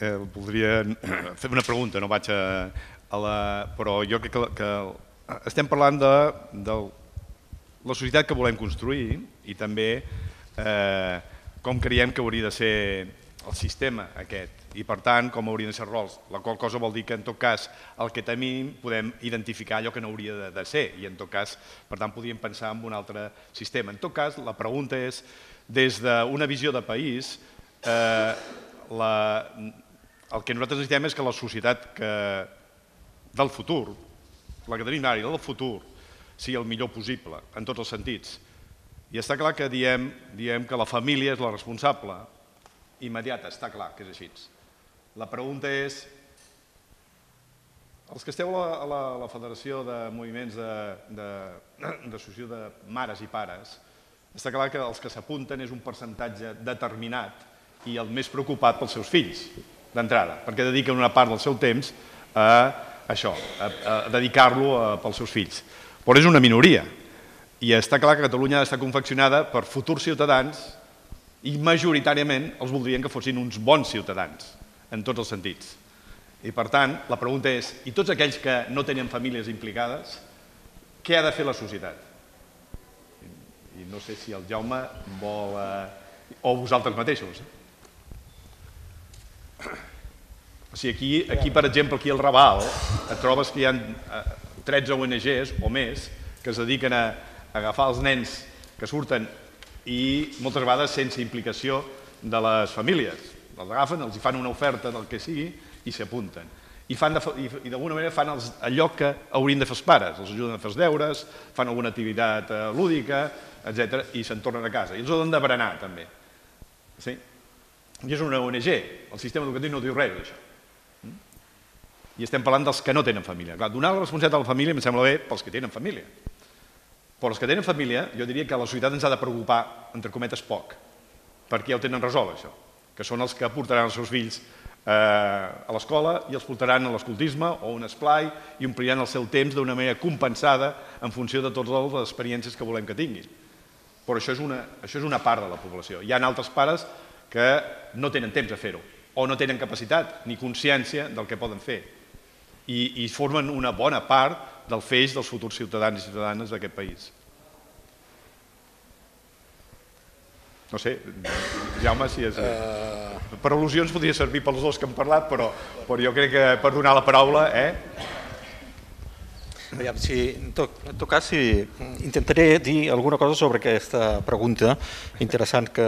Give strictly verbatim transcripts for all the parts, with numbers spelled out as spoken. eh, voldria fer una pregunta, no vaig a, a la... però jo crec que, que estem parlant de, de la societat que volem construir i també eh, com creiem que hauria de ser el sistema aquest i per tant com haurien de ser rols, la qual cosa vol dir que en tot cas el que tenim podem identificar allò que no hauria de, de ser i en tot cas per tant podríem pensar en un altre sistema. En tot cas la pregunta és des d'una visió de país eh, la, el que nosaltres necessitem és que la societat que, del futur, la que tenim ara i del futur, sigui el millor possible en tots els sentits. I està clar que diem, diem que la família és la responsable immediata, està clar que és així. La pregunta és, els que esteu a la, a la, a la Federació de Moviments d'Associació de, de, de Mares i Pares, està clar que els que s'apunten és un percentatge determinat i el més preocupat pels seus fills, d'entrada, perquè dediquen una part del seu temps a això, a, a dedicar-lo pels seus fills. Però és una minoria i està clar que Catalunya està confeccionada per futurs ciutadans i majoritàriament els voldrien que fossin uns bons ciutadans en tots els sentits. I per tant, la pregunta és, i tots aquells que no tenen famílies implicades, què ha de fer la societat? I no sé si el Jaume vol... Eh, o vosaltres mateixos. O sigui, aquí, aquí, per exemple, aquí al Raval, et trobes que hi ha... Eh, tretze O N Gs o més que es dediquen a agafar els nens que surten i moltes vegades sense implicació de les famílies. Els agafen, els hi fan una oferta del que sigui i s'apunten. I d'alguna manera fan allò que haurien de fer els pares, els ajuden a fer els deures, fan alguna activitat lúdica, etcètera, i se'n tornen a casa. I els ho han de berenar, també. Sí? I és una O N G. El sistema educatiu no diu res d'això. I estem parlant dels que no tenen família. Clar, donar la responsabilitat a la família em sembla bé pels que tenen família. Però els que tenen família, jo diria que la societat ens ha de preocupar, entre cometes, poc, perquè ja ho tenen resolt, això, que són els que portaran els seus fills eh, a l'escola i els portaran a l'escoltisme o un esplai i ompliran el seu temps d'una manera compensada en funció de totes les experiències que volem que tinguin. Però això és una, això és una part de la població. Hi ha altres pares que no tenen temps a fer-ho o no tenen capacitat ni consciència del que poden fer. I, i formen una bona part del feix dels futurs ciutadans i ciutadanes d'aquest país. No sé, Jaume, si és... Uh... Per al·lusions podria servir pels dos que han parlat, però, però jo crec que per donar la paraula... Eh? Aviam, si, en, tot, en tot cas, si intentaré dir alguna cosa sobre aquesta pregunta interessant que,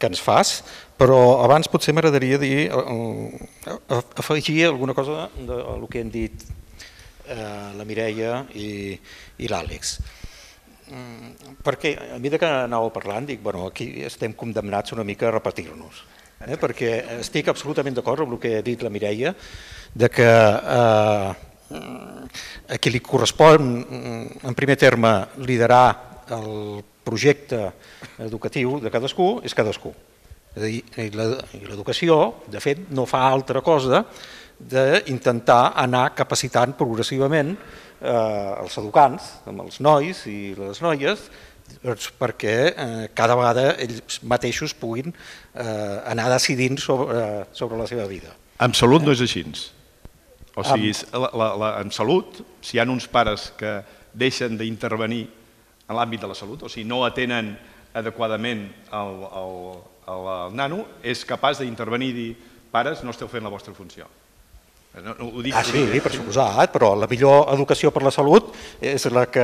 que ens fas, però abans potser m'agradaria dir, afegir alguna cosa del que han dit la Mireia i, i l'Àlex. Perquè a mesura que anàveu parlant dic, bueno, aquí estem condemnats una mica a repetir-nos, eh? Perquè estic absolutament d'acord amb el que ha dit la Mireia, de que eh, a qui li correspon en primer terme liderar el projecte educatiu de cadascú és cadascú. És a dir, l'educació, de fet, no fa altra cosa d'intentar anar capacitant progressivament els educants, amb els nois i les noies, perquè cada vegada ells mateixos puguin anar decidint sobre la seva vida. En salut no és així. O sigui, en salut, si hi ha uns pares que deixen d'intervenir en l'àmbit de la salut, o sigui, no atenen adequadament el... el nano és capaç d'intervenir i dir, pares, no esteu fent la vostra funció. Ah, sí, per suposat, però la millor educació per la salut és la que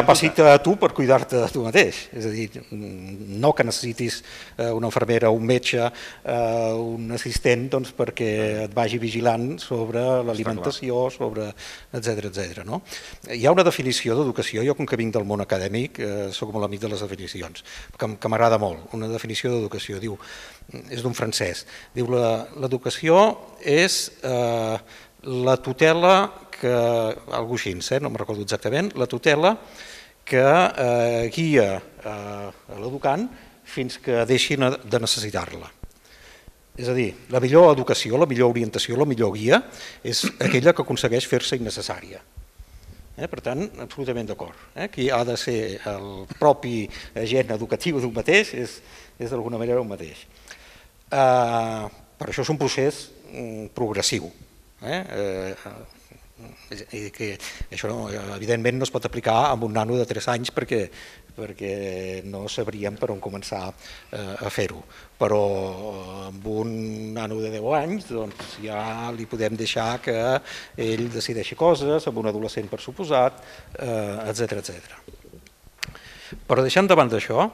capacita a tu per cuidar-te de tu mateix. És a dir, no que necessitis una infermera, un metge, un assistent perquè et vagi vigilant sobre l'alimentació, etcètera. Hi ha una definició d'educació, jo com que vinc del món acadèmic soc molt amic de les definicions, que m'agrada molt, una definició d'educació, diu, és d'un francès, diu l'educació és la tutela que, algú així, no me'n recordo exactament, la tutela que guia l'educant fins que deixi de necessitar-la. És a dir, la millor educació, la millor orientació, la millor guia és aquella que aconsegueix fer-se innecessària. Per tant, absolutament d'acord. Qui ha de ser el propi agent educatiu d'un mateix és d'alguna manera un mateix. Però això és un procés progressiu. Això, evidentment, no es pot aplicar a un nano de tres anys perquè no sabríem per on començar a fer-ho. Però amb un nano de deu anys ja li podem deixar que ell decideixi coses, amb un adolescent per suposat, etcètera. Però deixant de banda això,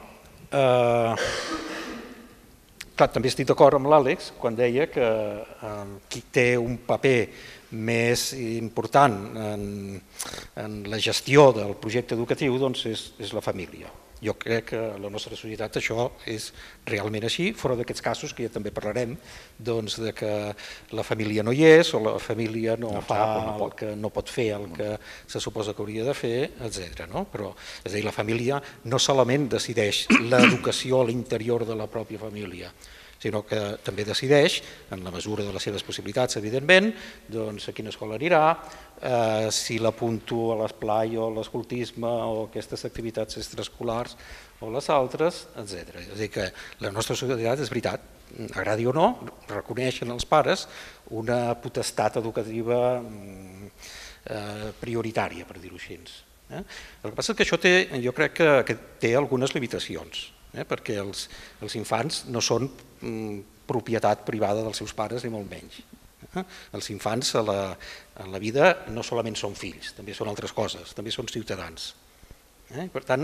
també estic d'acord amb l'Àlex quan deia que qui té un paper més important en la gestió del projecte educatiu és la família. Jo crec que a la nostra societat això és realment així, fora d'aquests casos que ja també parlarem, que la família no hi és o la família no fa el que no pot fer, el que se suposa que hauria de fer, etcètera. Però la família no solament decideix l'educació a l'interior de la pròpia família, sinó que també decideix, en la mesura de les seves possibilitats, evidentment, a quina escola anirà, si l'apunto a l'esplai o a l'escoltisme o aquestes activitats extraescolars o les altres, etcètera. És a dir, que la nostra societat, és veritat, agradi o no, reconeixen els pares una potestat educativa prioritària, per dir-ho així. El que passa és que això té, jo crec que té algunes limitacions, perquè els infants no són propietat privada dels seus pares ni molt menys. Els infants a la vida no solament són fills, també són altres coses, també són ciutadans. Per tant,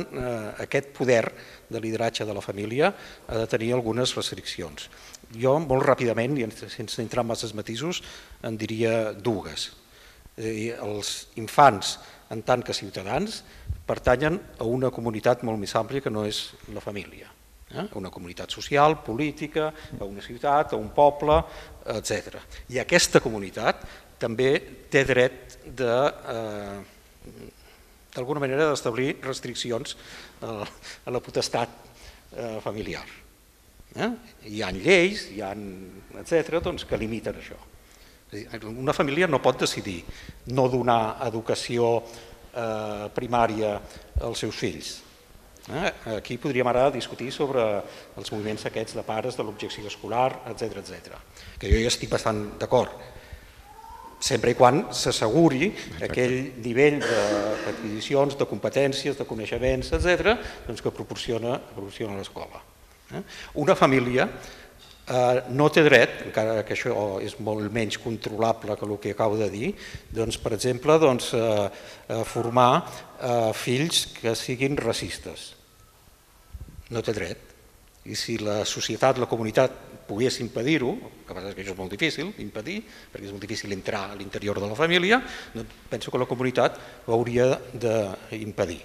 aquest poder de lideratge de la família ha de tenir algunes restriccions. Jo, molt ràpidament, i sense entrar en massa matisos, en diria dues. Els infants, en tant que ciutadans, pertanyen a una comunitat molt més àmplia que no és la família, a una comunitat social, política, a una ciutat, a un poble, etcètera. I aquesta comunitat també té dret d'alguna manera d'establir restriccions a la potestat familiar. Hi ha lleis, etcètera, que limiten això. Una família no pot decidir no donar educació primària als seus fills. Aquí podríem ara discutir sobre els moviments aquests de pares, de l'objecció escolar, etcètera, que jo hi estic bastant d'acord, sempre i quan s'asseguri aquell nivell d'adquisicions, de competències, de coneixements, etcètera, que proporciona l'escola. Una família no té dret, encara que això és molt menys controlable que el que acabo de dir, per exemple, formar fills que siguin racistes. No té dret. I si la societat, la comunitat, pogués impedir-ho, el que passa és que això és molt difícil impedir, perquè és molt difícil entrar a l'interior de la família, penso que la comunitat ho hauria d'impedir,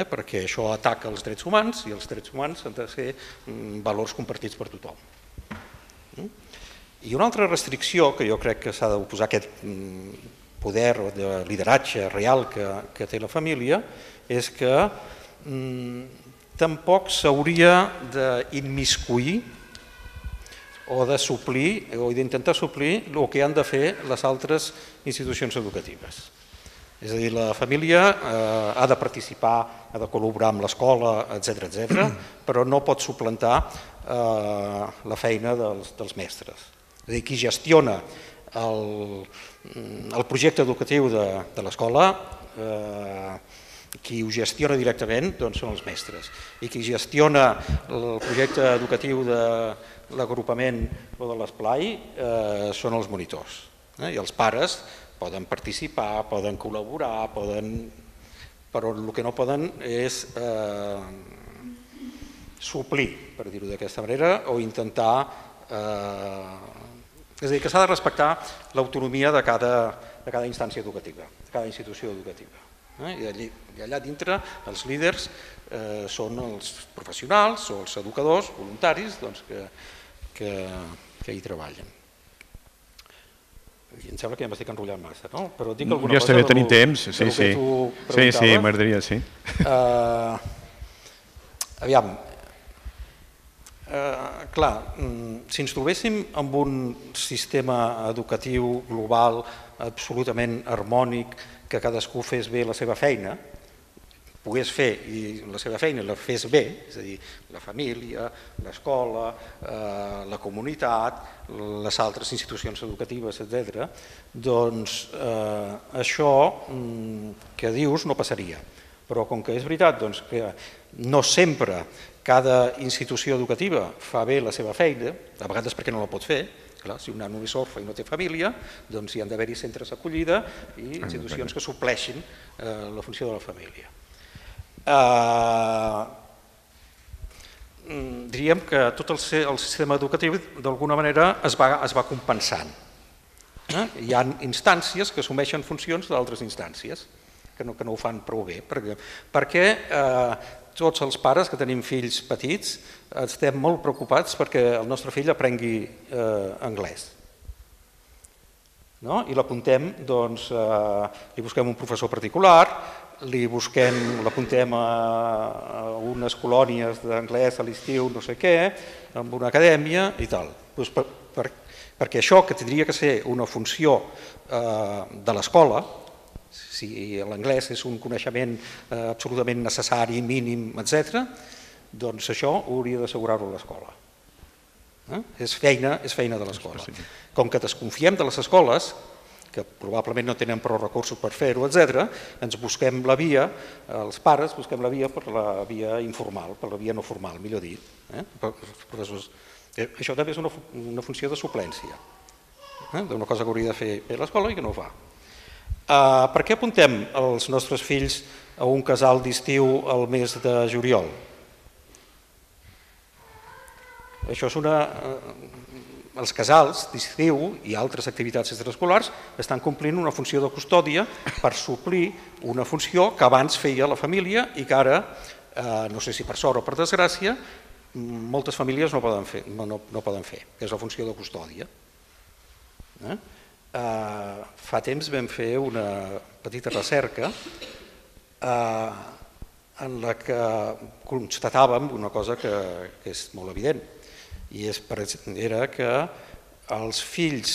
perquè això ataca els drets humans i els drets humans han de ser valors compartits per tothom. I una altra restricció que jo crec que s'ha d'oposar a aquest poder de lideratge real que té la família és que tampoc s'hauria d'immiscuir o de suplir o d'intentar suplir el que han de fer les altres institucions educatives. És a dir, la família ha de participar, ha de col·laborar amb l'escola, etcètera, però no pot suplantar la feina dels mestres. És a dir, qui gestiona el projecte educatiu de l'escola, qui ho gestiona directament són els mestres, i qui gestiona el projecte educatiu de l'agrupament o de l'esplai són els monitors, i els pares poden participar, poden col·laborar, però el que no poden és suplir, per dir-ho d'aquesta manera, o intentar... És a dir, que s'ha de respectar l'autonomia de cada instància educativa, de cada institució educativa. I allà dintre els líders són els professionals o els educadors voluntaris que hi treballen. Em sembla que ja m'estic enrotllant massa, no? Però dic alguna cosa del que tu preguntaves. Sí, m'agradaria, sí. Aviam, clar, si ens trobéssim amb un sistema educatiu global absolutament harmònic, que cadascú fes bé la seva feina, pogués fer la seva feina, la fes bé, és a dir, la família, l'escola, la comunitat, les altres institucions educatives, etcètera, doncs això que dius no passaria. Però com que és veritat que no sempre cada institució educativa fa bé la seva feina, a vegades perquè no la pot fer, si un nano és orfe i no té família, doncs hi han d'haver-hi centres d'acollida i institucions que supleixin la funció de la família. Diríem que tot el sistema educatiu d'alguna manera es va compensant. Hi ha instàncies que assumeixen funcions d'altres instàncies que no ho fan prou bé, perquè tots els pares que tenim fills petits estem molt preocupats perquè el nostre fill aprengui anglès. I l'apuntem, doncs, li busquem un professor particular, li busquem, l'apuntem a unes colònies d'anglès a l'estiu, no sé què, amb una acadèmia i tal. Perquè això, que tindria que ser una funció de l'escola, si l'anglès és un coneixement absolutament necessari, mínim, etcètera, doncs això ho hauria d'assegurar-ho l'escola. És feina de l'escola. Com que desconfiem de les escoles, que probablement no tenen prou recursos per fer-ho, etcètera, ens busquem la via, els pares busquem la via per la via informal, per la via no formal, millor dit. Això també és una funció de suplència, d'una cosa que hauria de fer l'escola i que no ho fa. Per què apuntem els nostres fills a un casal d'estiu al mes de juliol? Això és una... Els casals d'estiu i altres activitats extraescolars estan complint una funció de custòdia per suplir una funció que abans feia la família i que ara, no sé si per sort o per desgràcia, moltes famílies no poden fer, que és la funció de custòdia. Fa temps vam fer una petita recerca en la que constatàvem una cosa que és molt evident, i era que els fills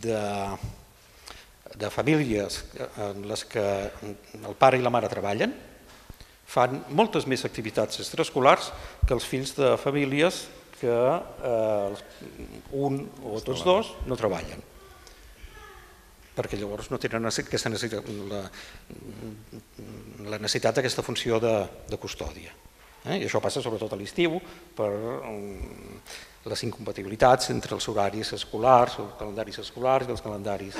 de famílies en les que el pare i la mare treballen fan moltes més activitats extraescolars que els fills de famílies que un o tots dos no treballen, perquè llavors no tenen la necessitat d'aquesta funció de custòdia. I això passa sobretot a l'estiu per les incompatibilitats entre els horaris escolars, els calendaris escolars i els calendaris...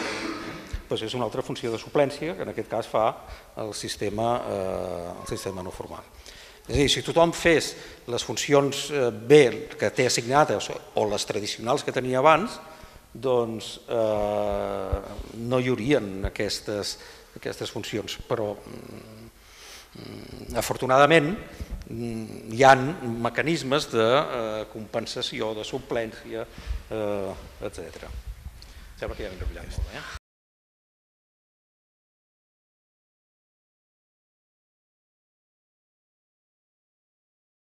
És una altra funció de suplència que en aquest cas fa el sistema no formal. És a dir, si tothom fes les funcions bé que té assignades o les tradicionals que tenia abans, doncs no hi haurien aquestes funcions, però afortunadament hi ha mecanismes de compensació, de suplència, etcètera. Sembla que ja m'he enrotllat molt, eh?